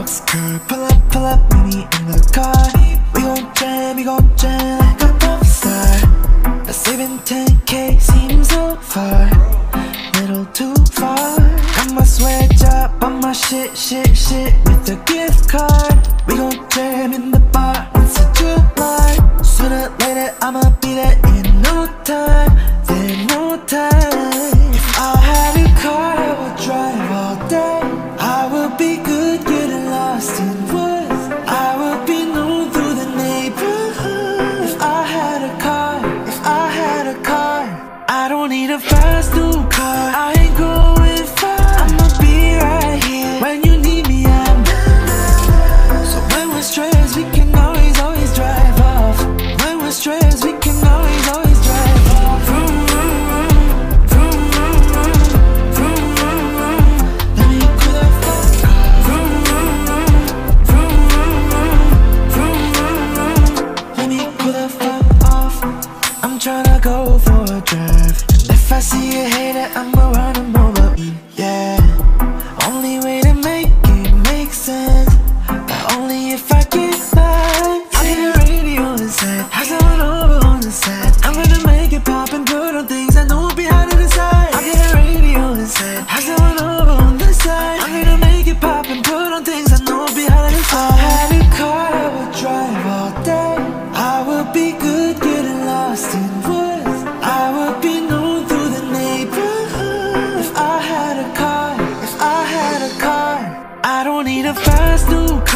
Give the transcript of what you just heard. rocks, girl. Pull up, meet me in the car. We gon' jam like a pop star. A 710K seems so far, little too far. Got my swag up, on my shit with a gift card. We gon' jam in the bar, it's a July. Sooner or later, I'ma be there in no time. There's no time. If I had a car, I would drive all day. I would be good getting lost in woods. I would be known through the neighborhood. If I had a car, if I had a car, I don't need a fast new car. I ain't going far. I'ma be right here when you need me. I'm there. So when we're stressed, we can always drive off. When we're stressed, we can always tryna go for a drive. And if I see a hater, I'ma run him over. Yeah, only way to make it make sense, but only if I get back. I hear the radio on the set, I saw it over on the set. I'm gonna make it pop and put on things I know behind the side. I hear the radio on the set, I saw it over on the side. I'm gonna make it pop and put on things I know behind the side. If I had a car, I would drive all day. I would be good getting lost in woods. I would be known through the neighborhood. If I had a car, if I had a car, I don't need a fast new car.